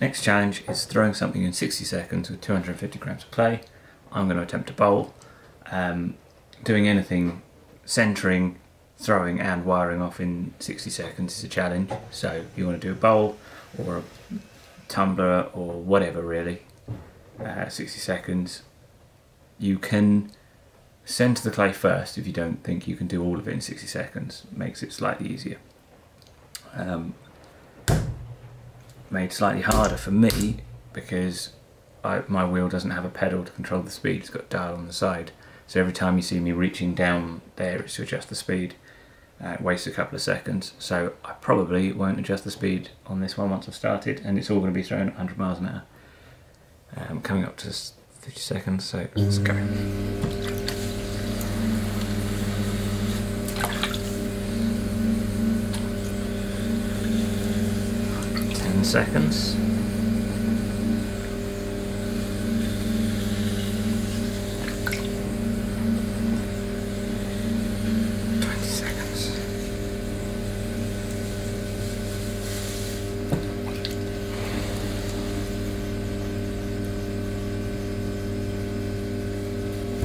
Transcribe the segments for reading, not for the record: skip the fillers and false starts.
Next challenge is throwing something in 60 seconds with 250 grams of clay. I'm going to attempt a bowl. Doing anything, centering, throwing and wiring off in 60 seconds is a challenge. So if you want to do a bowl or a tumbler or whatever really, 60 seconds. You can center the clay first if you don't think you can do all of it in 60 seconds. Makes it slightly easier. Made slightly harder for me because my wheel doesn't have a pedal to control the speed, it's got a dial on the side. So every time you see me reaching down there, it's to adjust the speed. It wastes a couple of seconds, so I probably won't adjust the speed on this one once I've started, and it's all going to be thrown at 100 miles an hour. Coming up to 50 seconds, so let's go. Seconds. 20 seconds.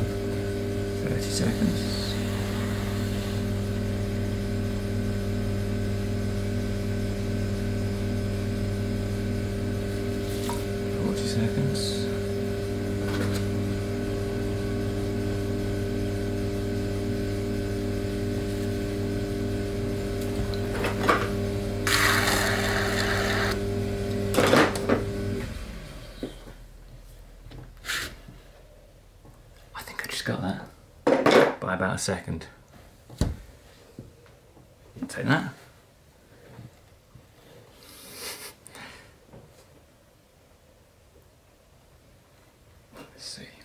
30 seconds. 40 seconds. 40 seconds. I think I just got that by about a second. Take that. Let's see.